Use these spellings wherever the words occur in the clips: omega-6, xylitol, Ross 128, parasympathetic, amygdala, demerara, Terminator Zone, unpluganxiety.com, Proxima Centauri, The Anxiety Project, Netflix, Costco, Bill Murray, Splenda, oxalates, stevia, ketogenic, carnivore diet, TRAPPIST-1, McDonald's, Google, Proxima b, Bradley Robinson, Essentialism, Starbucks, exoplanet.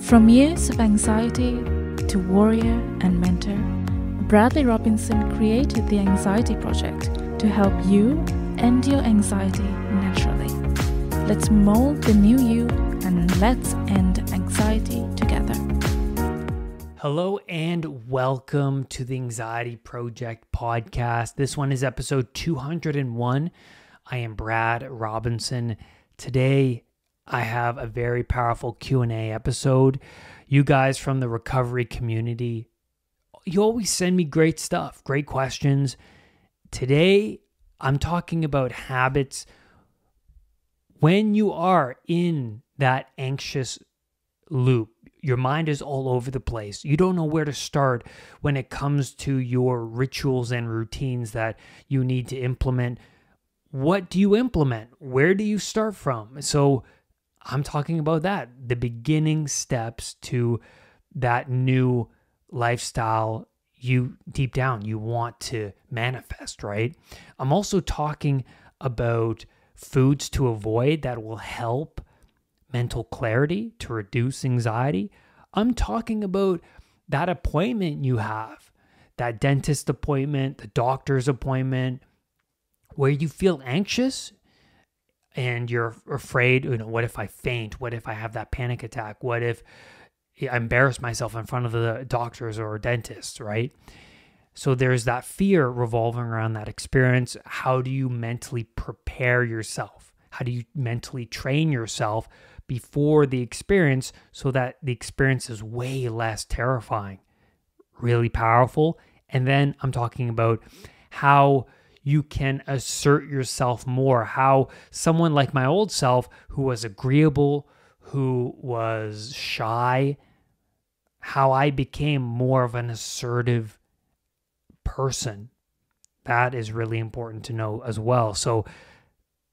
From years of anxiety to warrior and mentor, Bradley Robinson created The Anxiety Project to help you end your anxiety naturally. Let's mold the new you and let's end anxiety together. Hello and welcome to The Anxiety Project podcast. This one is episode 201. I am Brad Robinson. Today, I have a very powerful Q&A episode. You guys from the recovery community, you always send me great stuff, great questions. Today, I'm talking about habits when you are in that anxious loop. Your mind is all over the place. You don't know where to start when it comes to your rituals and routines that you need to implement. What do you implement? Where do you start from? So I'm talking about that, the beginning steps to that new lifestyle you deep down you want to manifest, right? I'm also talking about foods to avoid that will help mental clarity to reduce anxiety. I'm talking about that appointment you have, that dentist appointment, the doctor's appointment, where you feel anxious and you're afraid, you know, what if I faint? What if I have that panic attack? What if I embarrass myself in front of the doctors or dentists, right? So there's that fear revolving around that experience. How do you mentally prepare yourself? How do you mentally train yourself before the experience so that the experience is way less terrifying? Really powerful. And then I'm talking about how you can assert yourself more, how someone like my old self who was agreeable, who was shy, how I became more of an assertive person. That is really important to know as well. So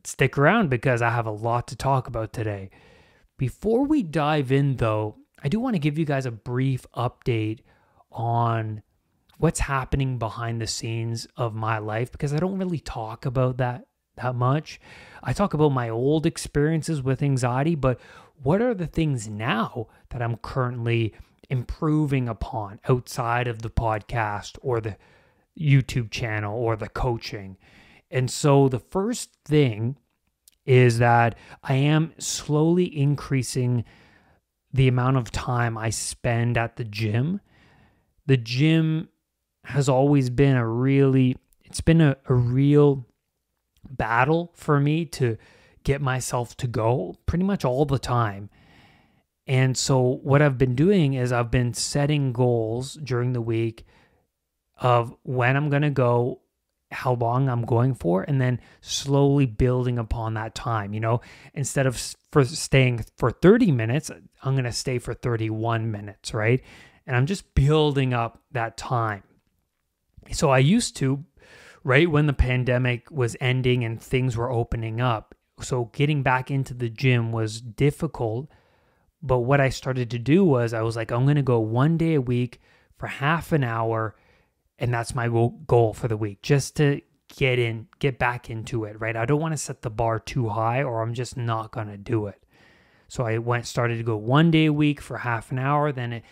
stick around because I have a lot to talk about today. Before we dive in though, I do want to give you guys a brief update on what's happening behind the scenes of my life, because I don't really talk about that much. I talk about my old experiences with anxiety, but what are the things now that I'm currently improving upon outside of the podcast or the YouTube channel or the coaching? And so the first thing is that I am slowly increasing the amount of time I spend at the gym. The gym has always been a real battle for me to get myself to go pretty much all the time. And so what I've been doing is I've been setting goals during the week of when I'm going to go, how long I'm going for, and then slowly building upon that time. You know, instead of staying for 30 minutes, I'm going to stay for 31 minutes, right? And I'm just building up that time. So I used to, right when the pandemic was ending and things were opening up, so getting back into the gym was difficult. But what I started to do was I was like, I'm going to go one day a week for half an hour. And that's my goal for the week, just to get back into it, right? I don't want to set the bar too high or I'm just not going to do it. So I started to go one day a week for half an hour. Then it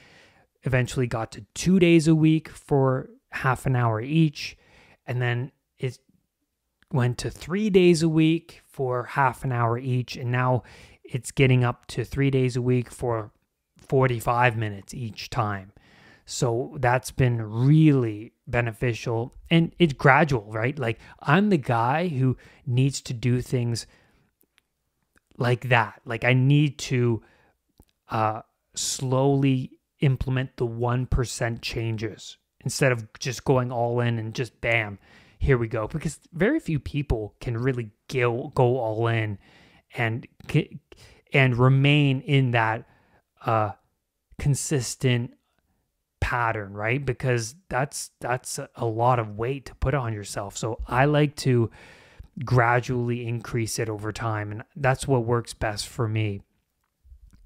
eventually got to 2 days a week for half an hour each. And then it went to 3 days a week for half an hour each. And now it's getting up to 3 days a week for 45 minutes each time. So that's been really beneficial. And it's gradual, right? Like I'm the guy who needs to do things like that. Like I need to slowly implement the 1% changes instead of just going all in and just bam, here we go. Because very few people can really go all in and remain in that consistent pattern, right? Because that's a lot of weight to put on yourself. So I like to gradually increase it over time, and that's what works best for me.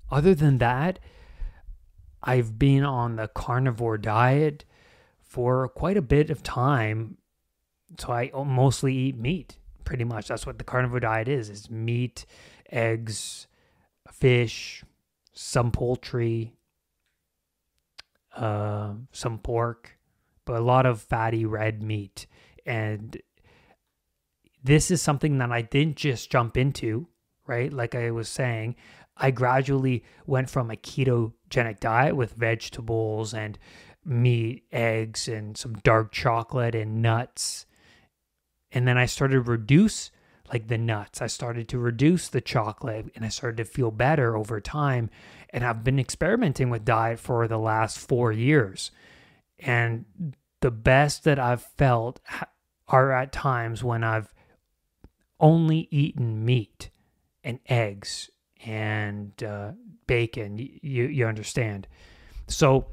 Other than that, I've been on the carnivore diet for quite a bit of time. So I mostly eat meat, pretty much. That's what the carnivore diet is meat, eggs, fish, some poultry, some pork, but a lot of fatty red meat. And this is something that I didn't just jump into, right? Like I was saying, I gradually went from a ketogenic diet with vegetables and meat, eggs, and some dark chocolate and nuts. And then I started to reduce like the nuts. I started to reduce the chocolate, and I started to feel better over time. And I've been experimenting with diet for the last 4 years. And the best that I've felt are at times when I've only eaten meat and eggs and bacon. You understand? So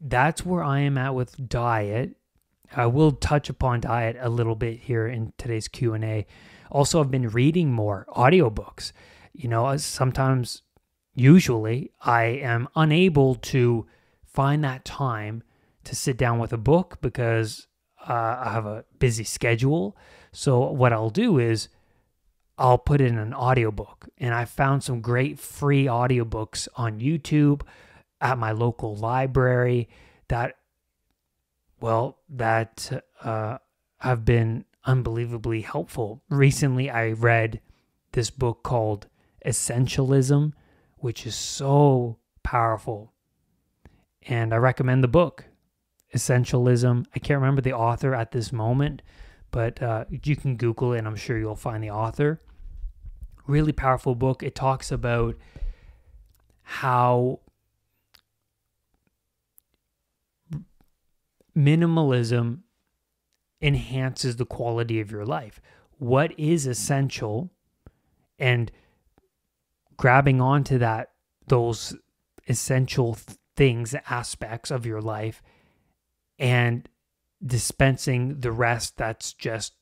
that's where I am at with diet. I will touch upon diet a little bit here in today's Q&A. Also, I've been reading more audiobooks. You know, sometimes, usually, I am unable to find that time to sit down with a book because I have a busy schedule. So what I'll do is I'll put in an audiobook. And I found some great free audiobooks on YouTube at my local library that have been unbelievably helpful. Recently, I read this book called Essentialism, which is so powerful. And I recommend the book, Essentialism. I can't remember the author at this moment, but you can Google it, and I'm sure you'll find the author. Really powerful book. It talks about how minimalism enhances the quality of your life. What is essential, and grabbing onto that, those essential things, aspects of your life, and dispensing the rest that's just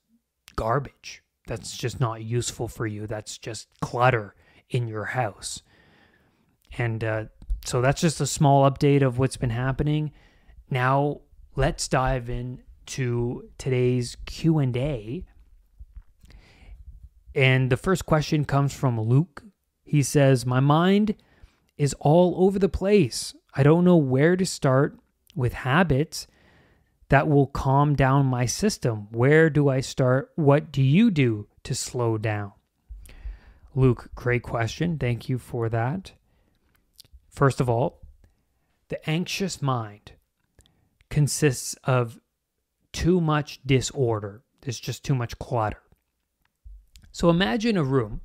garbage, that's just not useful for you, that's just clutter in your house. And so that's just a small update of what's been happening. Now, let's dive into today's Q&A. And the first question comes from Luke. He says, my mind is all over the place. I don't know where to start with habits that will calm down my system. Where do I start? What do you do to slow down? Luke, great question. Thank you for that. First of all, the anxious mind consists of too much disorder. There's just too much clutter. So imagine a room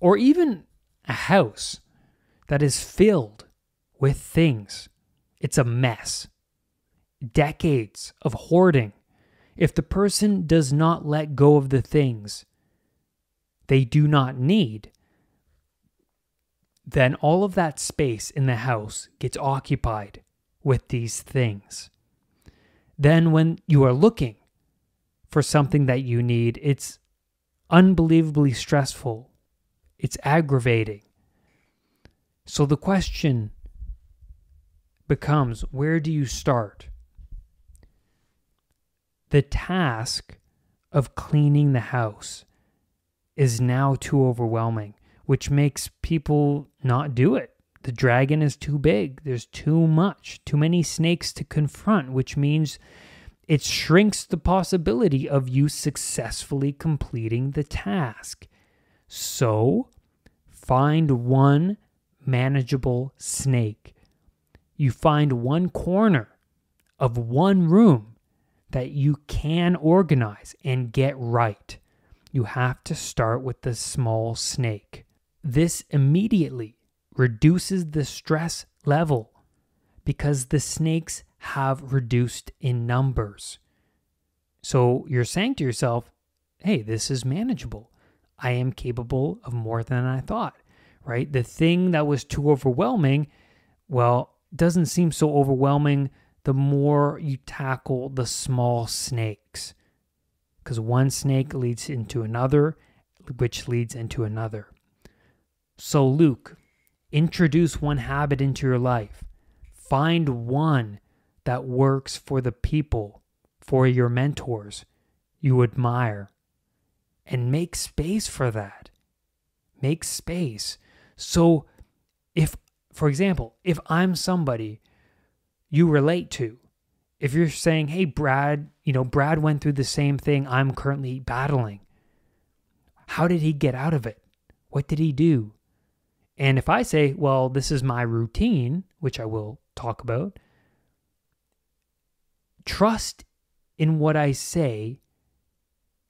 or even a house that is filled with things. It's a mess. Decades of hoarding. If the person does not let go of the things they do not need, then all of that space in the house gets occupied with these things. Then when you are looking for something that you need, it's unbelievably stressful. It's aggravating. So the question becomes, where do you start? The task of cleaning the house is now too overwhelming, which makes people not do it. The dragon is too big. There's too much, too many snakes to confront, which means it shrinks the possibility of you successfully completing the task. So find one manageable snake. You find one corner of one room that you can organize and get right. You have to start with the small snake. This immediately reduces the stress level because the snakes have reduced in numbers. So you're saying to yourself, hey, this is manageable. I am capable of more than I thought, right? The thing that was too overwhelming, well, doesn't seem so overwhelming the more you tackle the small snakes, because one snake leads into another, which leads into another. So Luke, introduce one habit into your life. Find one that works for the people, for your mentors you admire, and make space for that. Make space. So if for example, if I'm somebody you relate to, if you're saying, hey, Brad, you know, Brad went through the same thing I'm currently battling. How did he get out of it? What did he do? And if I say, well, this is my routine, which I will talk about, trust in what I say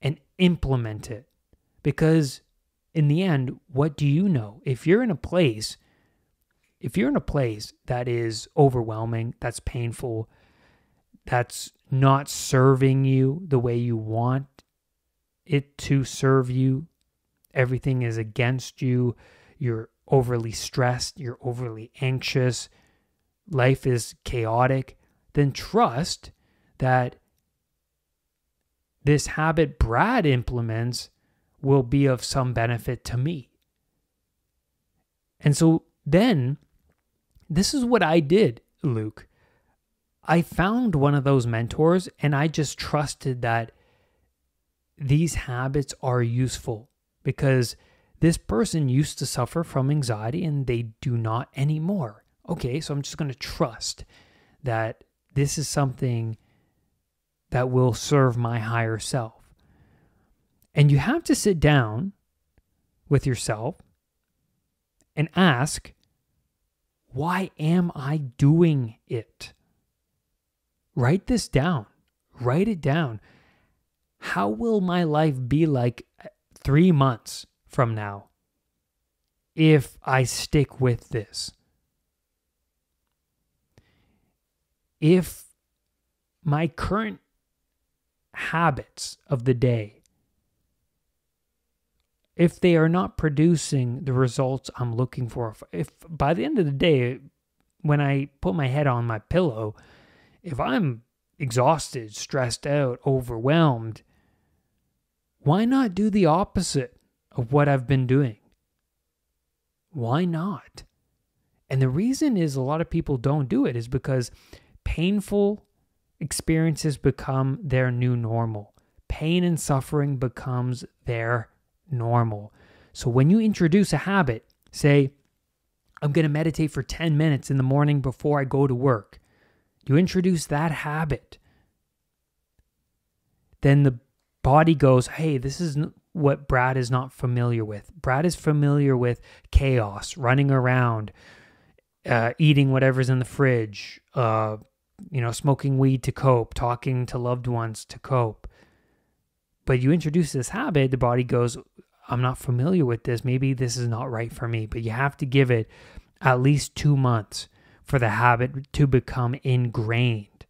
and implement it. Because in the end, what do you know? If you're in a place that is overwhelming, that's painful, that's not serving you the way you want it to serve you, everything is against you, you're overly stressed, you're overly anxious, life is chaotic, then trust that this habit Brad implements will be of some benefit to me. And so then, this is what I did, Luke. I found one of those mentors and I just trusted that these habits are useful because this person used to suffer from anxiety and they do not anymore. Okay, so I'm just going to trust that this is something that will serve my higher self. And you have to sit down with yourself and ask, why am I doing it? Write this down. Write it down. How will my life be like 3 months from now if I stick with this? If my current habits of the day, if they are not producing the results I'm looking for, if by the end of the day, when I put my head on my pillow, if I'm exhausted, stressed out, overwhelmed, why not do the opposite of what I've been doing? Why not? And the reason is a lot of people don't do it is because painful experiences become their new normal. Pain and suffering becomes their normal. So when you introduce a habit, say, I'm going to meditate for 10 minutes in the morning before I go to work. You introduce that habit. Then the body goes, hey, this is what Brad is not familiar with. Brad is familiar with chaos, running around, eating whatever's in the fridge, you know, smoking weed to cope, talking to loved ones to cope. But you introduce this habit, the body goes, I'm not familiar with this. Maybe this is not right for me. But you have to give it at least 2 months for the habit to become ingrained.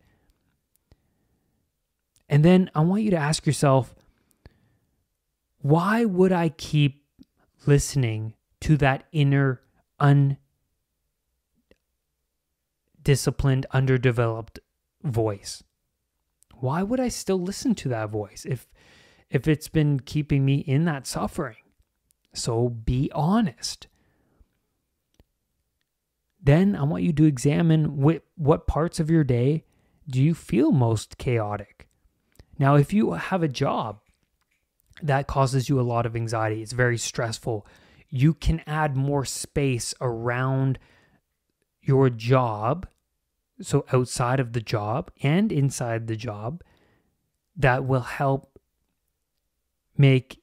And then I want you to ask yourself, why would I keep listening to that inner undisciplined, underdeveloped voice? Why would I still listen to that voice if it's been keeping me in that suffering? So be honest. Then I want you to examine what parts of your day do you feel most chaotic. Now, if you have a job that causes you a lot of anxiety, it's very stressful, you can add more space around your job, so outside of the job and inside the job, that will help make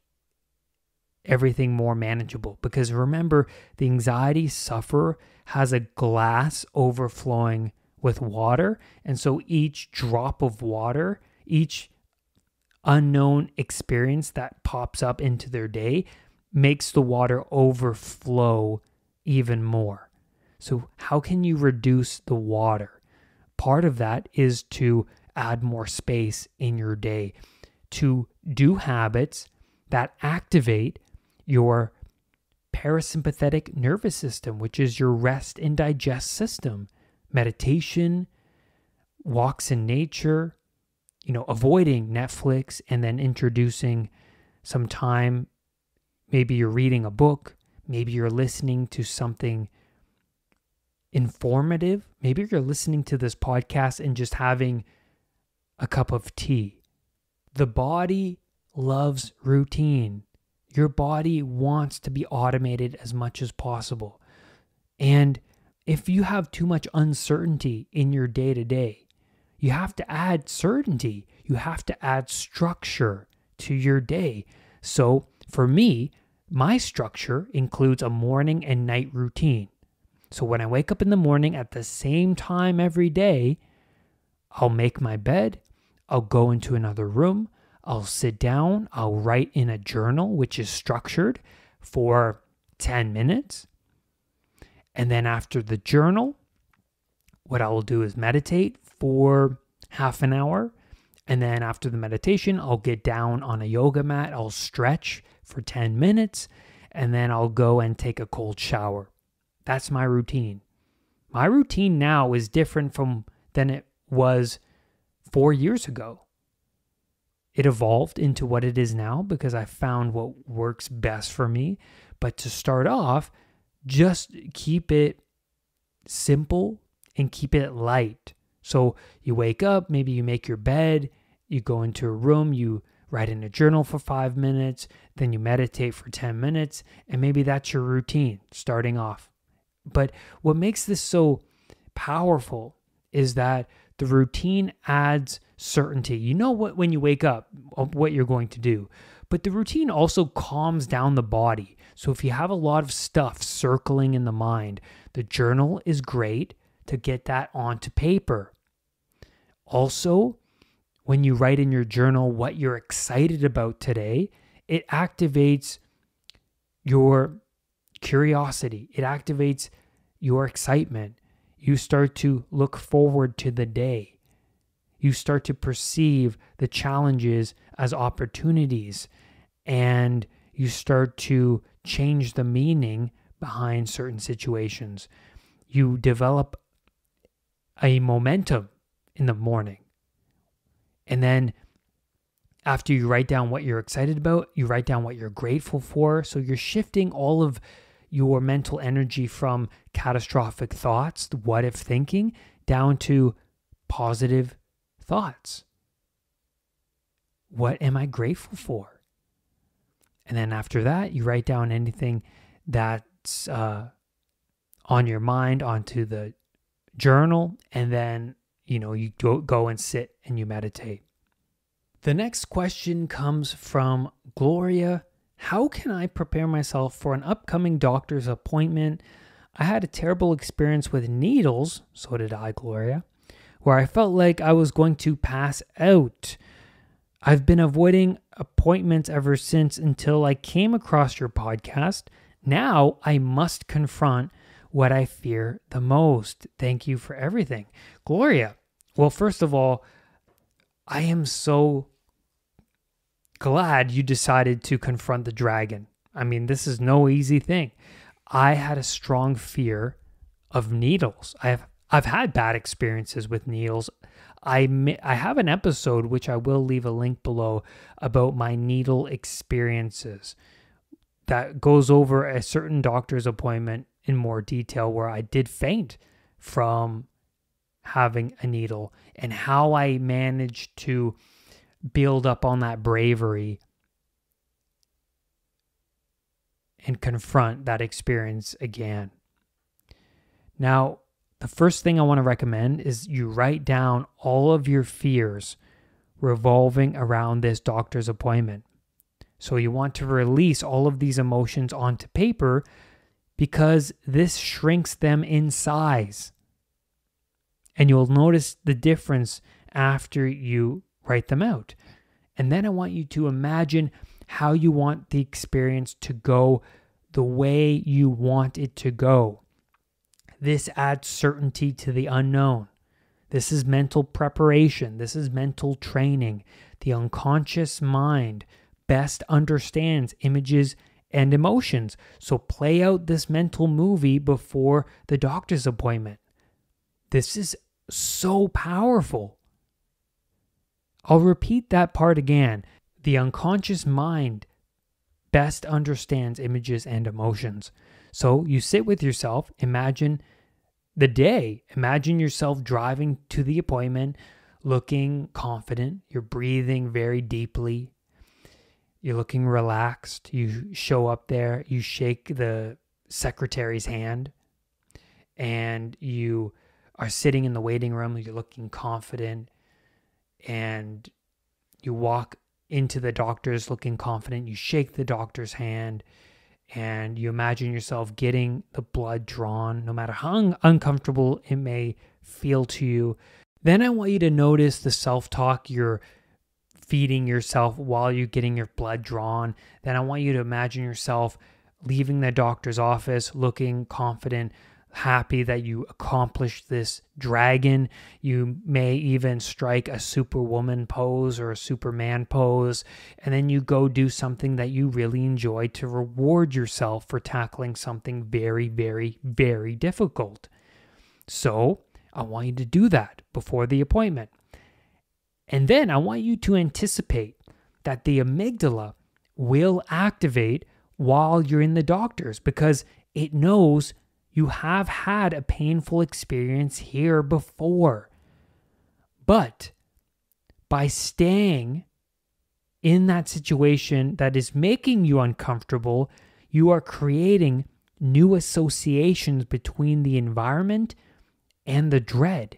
everything more manageable. Because remember, the anxiety sufferer has a glass overflowing with water, and so each drop of water, each unknown experience that pops up into their day makes the water overflow even more. So how can you reduce the water? Part of that is to add more space in your day, to do habits that activate your parasympathetic nervous system, which is your rest and digest system. Meditation, walks in nature, you know, avoiding Netflix and then introducing some time. Maybe you're reading a book. Maybe you're listening to something informative. Maybe you're listening to this podcast and just having a cup of tea. The body loves routine. Your body wants to be automated as much as possible. And If you have too much uncertainty in your day-to-day, you have to add certainty. You have to add structure to your day. So for me, my structure includes a morning and night routine. So when I wake up in the morning at the same time every day, I'll make my bed, I'll go into another room, I'll sit down, I'll write in a journal, which is structured, for 10 minutes. And then after the journal, what I will do is meditate for half an hour. And then after the meditation, I'll get down on a yoga mat. I'll stretch for 10 minutes. And then I'll go and take a cold shower. That's my routine. My routine now is different than it was 4 years ago. It evolved into what it is now because I found what works best for me. But to start off, just keep it simple and keep it light. So you wake up, maybe you make your bed, you go into a room, you write in a journal for 5 minutes, then you meditate for 10 minutes, and maybe that's your routine starting off. But what makes this so powerful is that the routine adds certainty. You know what, when you wake up, what you're going to do. But the routine also calms down the body. So if you have a lot of stuff circling in the mind, the journal is great to get that onto paper. Also, when you write in your journal what you're excited about today, it activates your curiosity. It activates your excitement. You start to look forward to the day. You start to perceive the challenges as opportunities, and you start to change the meaning behind certain situations. You develop a momentum in the morning. And then after you write down what you're excited about, you write down what you're grateful for. So you're shifting all of your mental energy from catastrophic thoughts, the what-if thinking, down to positive thoughts. What am I grateful for? And then after that, you write down anything that's on your mind onto the journal, and then you go and sit and you meditate. The next question comes from Gloria. How can I prepare myself for an upcoming doctor's appointment? I had a terrible experience with needles, so did I, Gloria, where I felt like I was going to pass out. I've been avoiding appointments ever since until I came across your podcast. Now I must confront what I fear the most. Thank you for everything. Gloria, well, first of all, I am so glad you decided to confront the dragon. I mean, this is no easy thing. I had a strong fear of needles. I've had bad experiences with needles. I have an episode, which I will leave a link below, about my needle experiences that goes over a certain doctor's appointment in more detail where I did faint from having a needle and how I managed to build up on that bravery and confront that experience again. Now, the first thing I want to recommend is you write down all of your fears revolving around this doctor's appointment. So you want to release all of these emotions onto paper because this shrinks them in size. And you'll notice the difference after you write them out. And then I want you to imagine how you want the experience to go, the way you want it to go. This adds certainty to the unknown. This is mental preparation. This is mental training. The unconscious mind best understands images and emotions. So play out this mental movie before the doctor's appointment. This is so powerful. I'll repeat that part again. The unconscious mind best understands images and emotions. So you sit with yourself, imagine the day, imagine yourself driving to the appointment, looking confident, you're breathing very deeply, you're looking relaxed, you show up there, you shake the secretary's hand, and you are sitting in the waiting room, you're looking confident, and you walk into the doctor's looking confident, you shake the doctor's hand, and you imagine yourself getting the blood drawn, no matter how uncomfortable it may feel to you. Then I want you to notice the self-talk you're feeding yourself while you're getting your blood drawn. Then I want you to imagine yourself leaving the doctor's office looking confident, happy that you accomplished this dragon. You may even strike a superwoman pose or a superman pose, and then you go do something that you really enjoy to reward yourself for tackling something very, very, very difficult. So I want you to do that before the appointment. And then I want you to anticipate that the amygdala will activate while you're in the doctor's, because it knows you have had a painful experience here before. But by staying in that situation that is making you uncomfortable, you are creating new associations between the environment and the dread.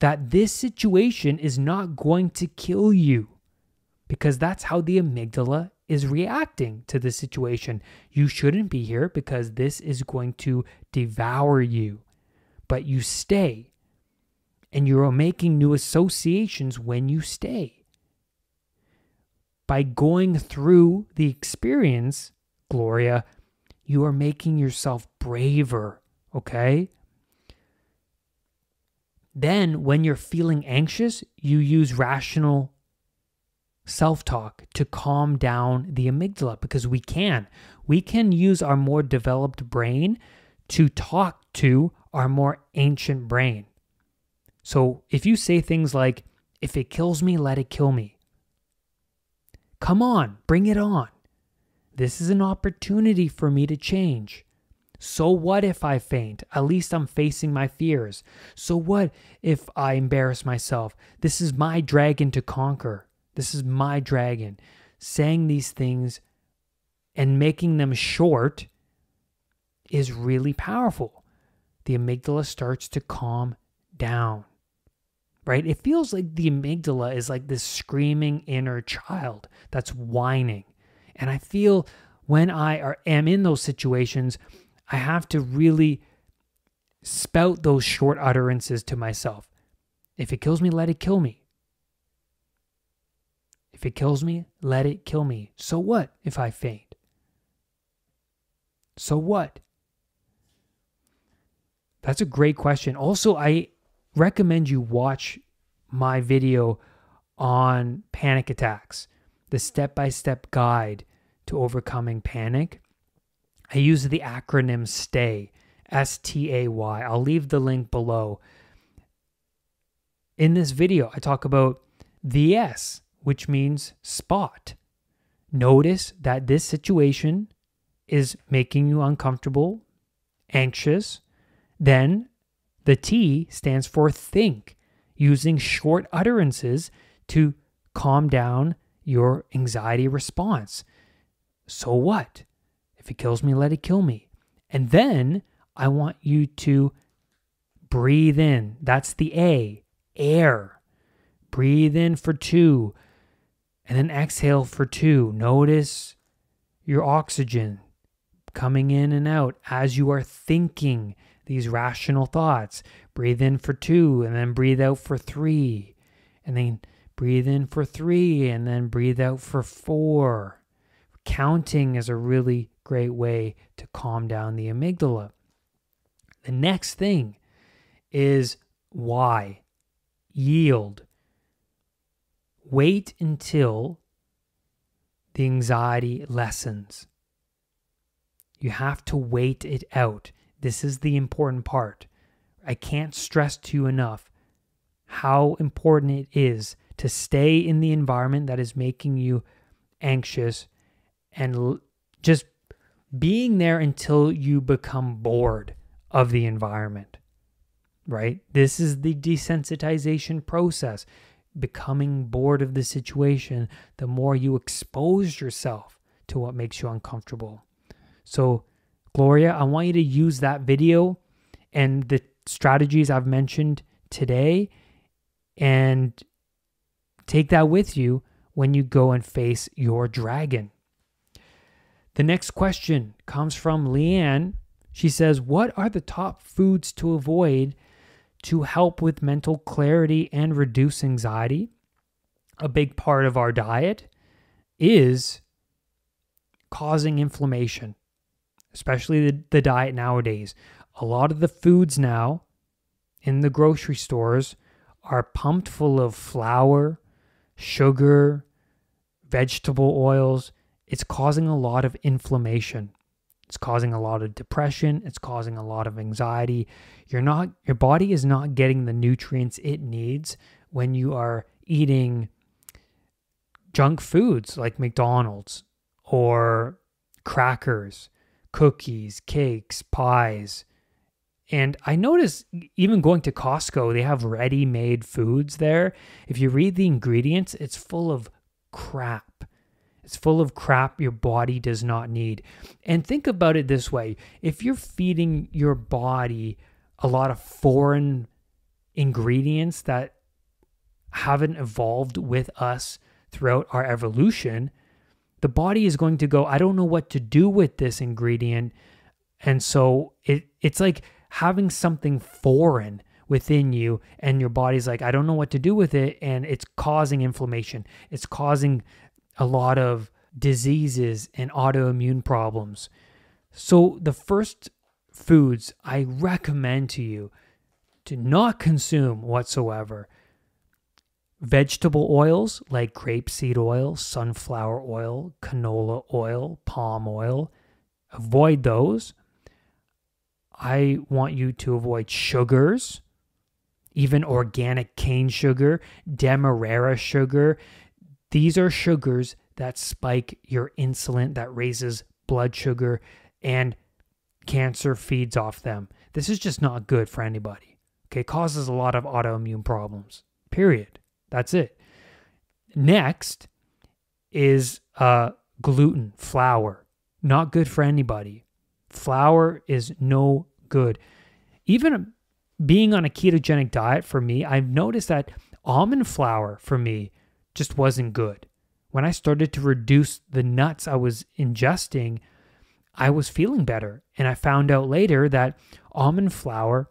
That this situation is not going to kill you, because that's how the amygdala is reacting to this situation. You shouldn't be here because this is going to devour you. But you stay, and you're making new associations when you stay. By going through the experience, Gloria, you are making yourself braver, okay? Then, when you're feeling anxious, you use rational self-talk to calm down the amygdala, because we can. We can use our more developed brain to talk to our more ancient brain. So if you say things like, if it kills me, let it kill me. Come on, bring it on. This is an opportunity for me to change. So what if I faint? At least I'm facing my fears. So what if I embarrass myself? This is my dragon to conquer. This is my dragon. Saying these things and making them short is really powerful. The amygdala starts to calm down, right? It feels like the amygdala is like this screaming inner child that's whining. And I feel when I am in those situations, I have to really spout those short utterances to myself. If it kills me, let it kill me. If it kills me, let it kill me. So what if I faint? So what? That's a great question. Also, I recommend you watch my video on panic attacks, the step-by-step guide to overcoming panic. I use the acronym STAY, S-T-A-Y. I'll leave the link below. In this video, I talk about the S, which means spot. Notice that this situation is making you uncomfortable, anxious. Then the T stands for think, using short utterances to calm down your anxiety response. So what? If it kills me, let it kill me. And then I want you to breathe in. That's the A, air. Breathe in for 2, and then exhale for 2. Notice your oxygen coming in and out as you are thinking these rational thoughts. Breathe in for 2, and then breathe out for 3. And then breathe in for 3, and then breathe out for 4. Counting is a really great way to calm down the amygdala. The next thing is why. Yield. Wait until the anxiety lessens. You have to wait it out. This is the important part. I can't stress to you enough how important it is to stay in the environment that is making you anxious and just being there until you become bored of the environment, right? This is the desensitization process, becoming bored of the situation the more you expose yourself to what makes you uncomfortable. So, Gloria, I want you to use that video and the strategies I've mentioned today, and take that with you when you go and face your dragon. The next question comes from Leanne. She says, what are the top foods to avoid to help with mental clarity and reduce anxiety? A big part of our diet is causing inflammation, especially the diet nowadays. A lot of the foods now in the grocery stores are pumped full of flour, sugar, vegetable oils. It's causing a lot of inflammation. It's causing a lot of depression. It's causing a lot of anxiety. Your body is not getting the nutrients it needs when you are eating junk foods like McDonald's or crackers, cookies, cakes, pies. And I notice even going to Costco, they have ready-made foods there. If you read the ingredients, it's full of crap. It's full of crap your body does not need. And think about it this way. If you're feeding your body a lot of foreign ingredients that haven't evolved with us throughout our evolution, the body is going to go, I don't know what to do with this ingredient. And so it's like having something foreign within you, and your body's like, I don't know what to do with it. And it's causing inflammation. It's causing a lot of diseases and autoimmune problems. So the first foods I recommend to you to not consume whatsoever: vegetable oils like grapeseed oil, sunflower oil, canola oil, palm oil. Avoid those. I want you to avoid sugars, even organic cane sugar, demerara sugar. These are sugars that spike your insulin, that raises blood sugar, and cancer feeds off them. This is just not good for anybody. Okay, it causes a lot of autoimmune problems, period. That's it. Next is gluten, flour. Not good for anybody. Flour is no good. Even being on a ketogenic diet for me, I've noticed that almond flour for me just wasn't good. When I started to reduce the nuts I was ingesting, I was feeling better. And I found out later that almond flour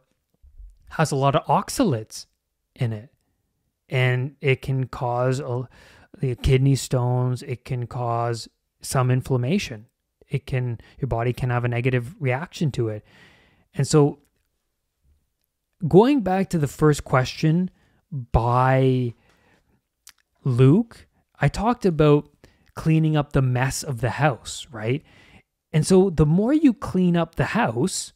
has a lot of oxalates in it. And it can cause kidney stones. It can cause some inflammation. Your body can have a negative reaction to it. And so going back to the first question by Luke, I talked about cleaning up the mess of the house, right? And so the more you clean up the house,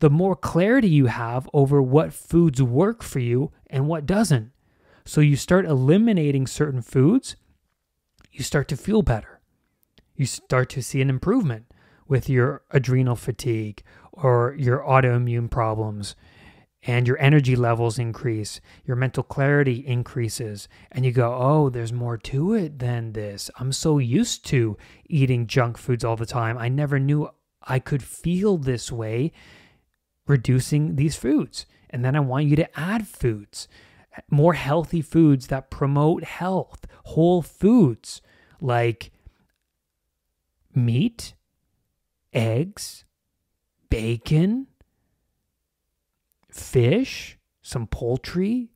the more clarity you have over what foods work for you and what doesn't. So you start eliminating certain foods, you start to feel better. You start to see an improvement with your adrenal fatigue or your autoimmune problems, and your energy levels increase, your mental clarity increases, and you go, oh, there's more to it than this. I'm so used to eating junk foods all the time. I never knew I could feel this way reducing these foods. And then I want you to add foods, more healthy foods that promote health, whole foods like meat, eggs, bacon, fish, some poultry.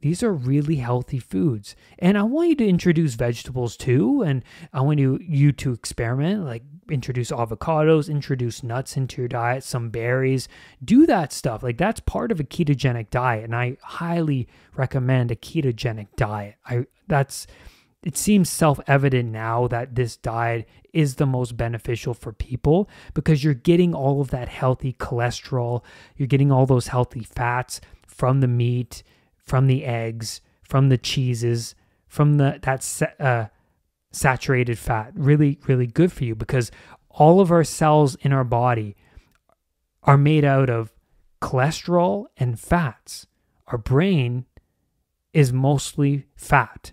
These are really healthy foods. And I want you to introduce vegetables too. And I want you to experiment, like introduce avocados, introduce nuts into your diet, some berries. Do that stuff. Like, that's part of a ketogenic diet. And I highly recommend a ketogenic diet. It seems self-evident now that this diet is the most beneficial for people, because you're getting all of that healthy cholesterol, you're getting all those healthy fats from the meat, from the eggs, from the cheeses, from that saturated fat. Really, really good for you, because all of our cells in our body are made out of cholesterol and fats. Our brain is mostly fat,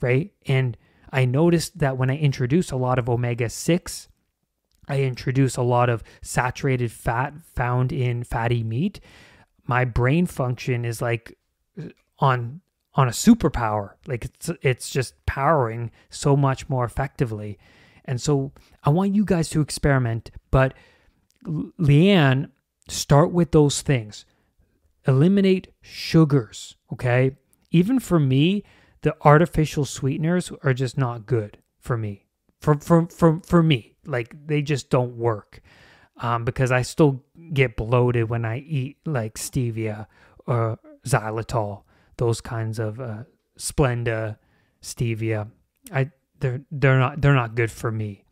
right? And I noticed that when I introduced a lot of omega-6 I introduce a lot of saturated fat found in fatty meat, my brain function is like on a superpower. Like it's just powering so much more effectively. And so I want you guys to experiment, but Leanne, start with those things. Eliminate sugars, okay? Even for me, the artificial sweeteners are just not good for me. For me, like they just don't work, because I still get bloated when I eat like stevia or xylitol, those kinds of Splenda, stevia. They're not good for me.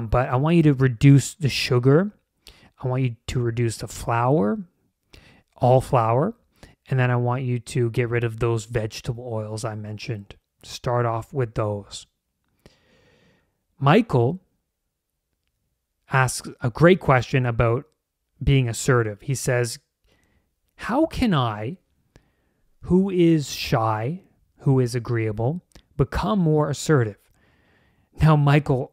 But I want you to reduce the sugar. I want you to reduce the flour, all flour, and then I want you to get rid of those vegetable oils I mentioned. Start off with those. Michael asks a great question about being assertive. He says, how can I, who is shy, who is agreeable, become more assertive? Now, Michael,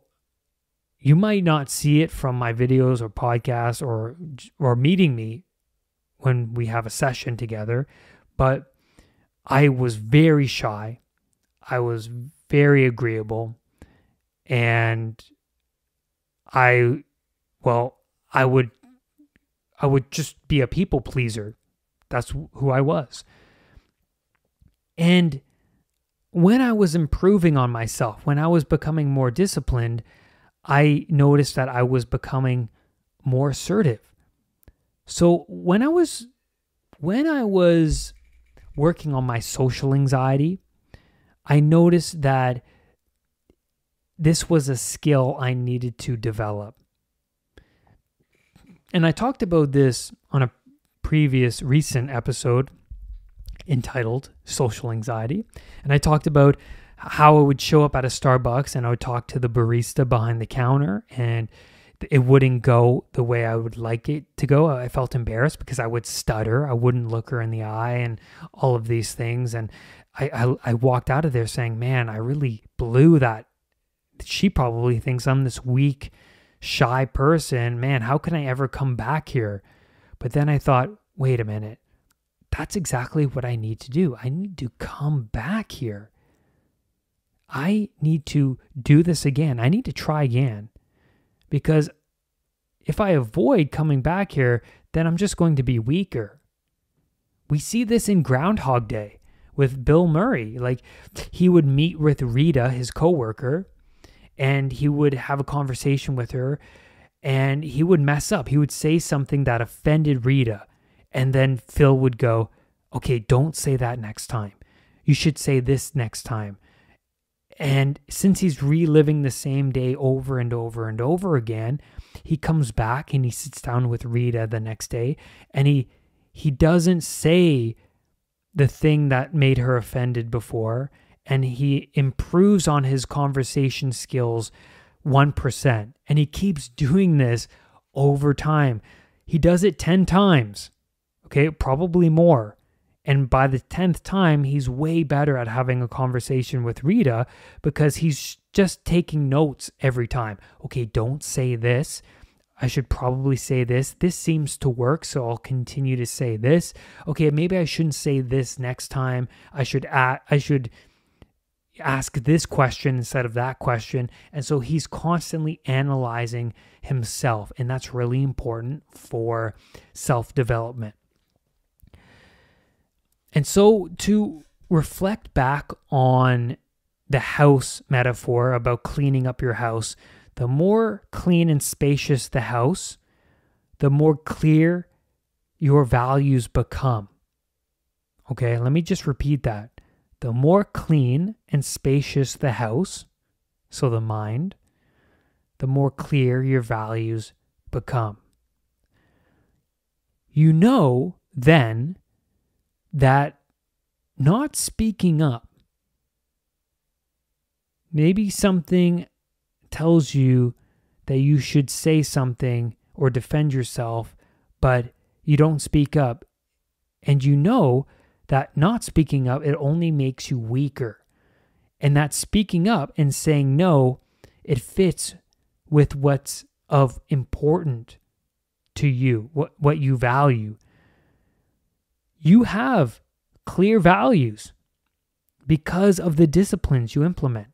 you might not see it from my videos or podcasts or meeting me when we have a session together, but I was very shy. I was very agreeable. And I would just be a people pleaser. That's who I was. And when I was improving on myself, when I was becoming more disciplined, I noticed that I was becoming more assertive. So when I was working on my social anxiety, I noticed that this was a skill I needed to develop. And I talked about this on a previous recent episode entitled Social Anxiety. And I talked about how I would show up at a Starbucks and I would talk to the barista behind the counter and it wouldn't go the way I would like it to go. I felt embarrassed because I would stutter. I wouldn't look her in the eye and all of these things. And I walked out of there saying, man, I really blew that. She probably thinks I'm this weak, shy person. Man, how can I ever come back here? But then I thought, wait a minute. That's exactly what I need to do. I need to come back here. I need to do this again. I need to try again. Because if I avoid coming back here, then I'm just going to be weaker. We see this in Groundhog Day with Bill Murray. Like, he would meet with Rita, his coworker, and he would have a conversation with her and he would mess up. He would say something that offended Rita. And then Phil would go, okay, don't say that next time. You should say this next time. And since he's reliving the same day over and over and over again, he comes back and he sits down with Rita the next day and he doesn't say the thing that made her offended before. And he improves on his conversation skills 1%. And he keeps doing this over time. He does it 10 times, okay, probably more. And by the 10th time, he's way better at having a conversation with Rita because he's just taking notes every time. Okay, don't say this. I should probably say this. This seems to work, so I'll continue to say this. Okay, maybe I shouldn't say this next time. I should ask this question instead of that question. And so he's constantly analyzing himself. And that's really important for self-development. And so to reflect back on the house metaphor about cleaning up your house, the more clean and spacious the house, the more clear your values become. Okay, let me just repeat that. The more clean and spacious the house, so the mind, the more clear your values become. You know then that not speaking up, maybe something tells you that you should say something or defend yourself, but you don't speak up, and you know that not speaking up, it only makes you weaker. And that speaking up and saying no, it fits with what's of important to you, what you value. You have clear values because of the disciplines you implement.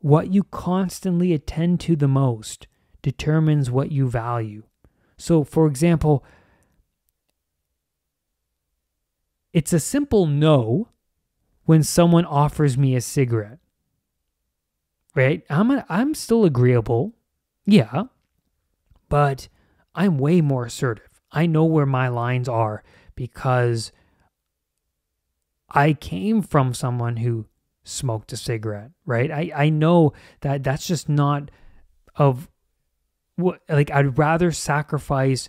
What you constantly attend to the most determines what you value. So, for example, it's a simple no when someone offers me a cigarette, right? I'm still agreeable, yeah, but I'm way more assertive. I know where my lines are because I came from someone who smoked a cigarette, right? I know that that's just not of what, like, I'd rather sacrifice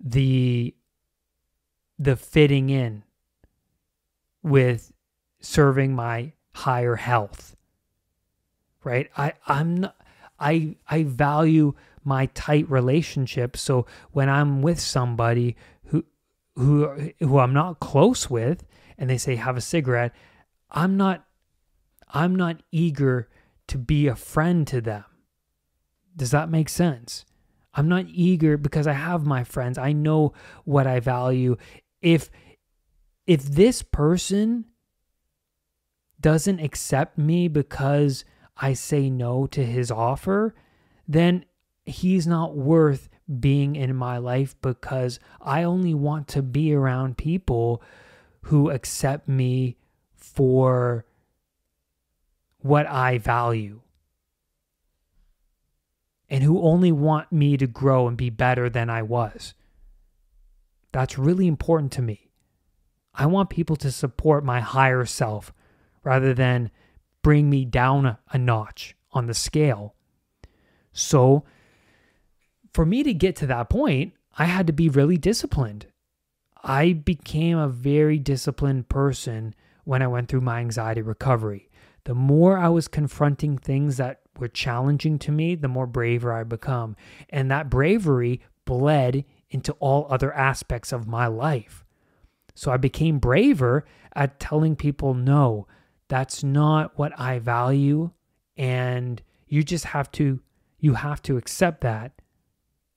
the fitting in with serving my higher health, right? I value my tight relationships. So when I'm with somebody who I'm not close with, and they say have a cigarette, I'm not eager to be a friend to them. Does that make sense? I'm not eager because I have my friends. I know what I value. If this person doesn't accept me because I say no to his offer, then he's not worth being in my life, because I only want to be around people who accept me for what I value and who only want me to grow and be better than I was. That's really important to me. I want people to support my higher self rather than bring me down a notch on the scale. So for me to get to that point, I had to be really disciplined. I became a very disciplined person when I went through my anxiety recovery. The more I was confronting things that were challenging to me, the more braver I become. And that bravery bled into all other aspects of my life. So I became braver at telling people, no, that's not what I value, and you have to accept that,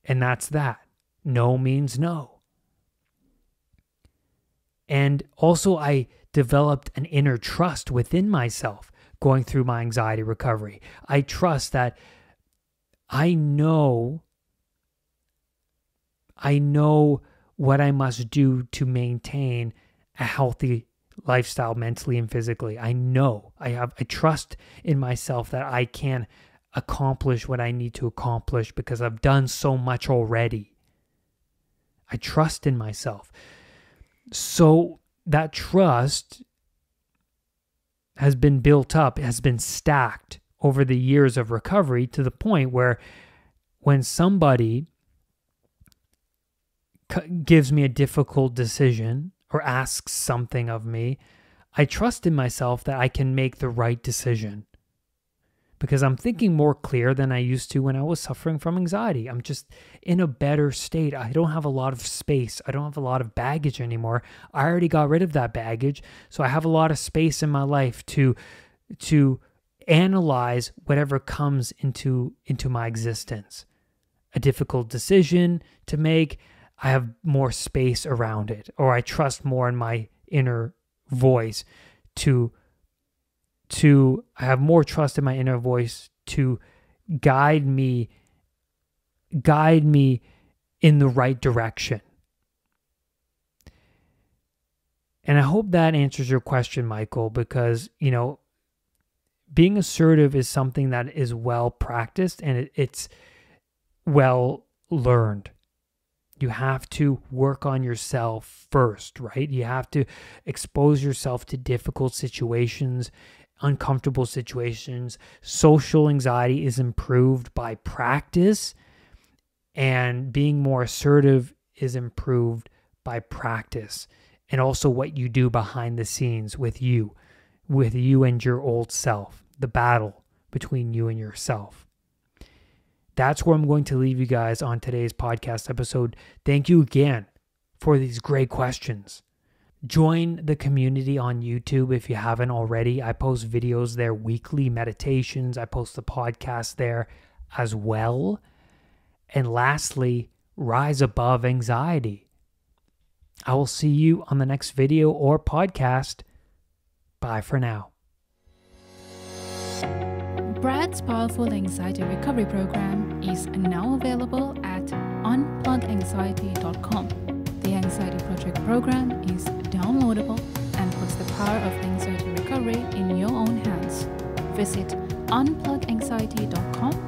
and that's that. No means no. And also I developed an inner trust within myself going through my anxiety recovery. I trust that I know what I must do to maintain a healthy lifestyle mentally and physically. I know. I trust in myself that I can accomplish what I need to accomplish because I've done so much already. I trust in myself. So that trust has been built up, has been stacked over the years of recovery, to the point where when somebody gives me a difficult decision or asks something of me, I trust in myself that I can make the right decision because I'm thinking more clear than I used to when I was suffering from anxiety. I'm just in a better state. I don't have a lot of space. I don't have a lot of baggage anymore. I already got rid of that baggage. So I have a lot of space in my life to analyze whatever comes into my existence. A difficult decision to make, I have more space around it, or I trust more in my inner voice I have more trust in my inner voice to guide me in the right direction. And I hope that answers your question, Michael, because, you know, being assertive is something that is well practiced and it's well learned. You have to work on yourself first, right? You have to expose yourself to difficult situations, uncomfortable situations. Social anxiety is improved by practice, and being more assertive is improved by practice. And also what you do behind the scenes with you and your old self, the battle between you and yourself. That's where I'm going to leave you guys on today's podcast episode. Thank you again for these great questions. Join the community on YouTube if you haven't already. I post videos there weekly, meditations. I post the podcast there. as well. And lastly, rise above anxiety. I will see you on the next video or podcast. Bye for now. Brad's powerful anxiety recovery program is now available at unpluganxiety.com. The Anxiety Project program is downloadable and puts the power of anxiety recovery in your own hands. Visit unpluganxiety.com.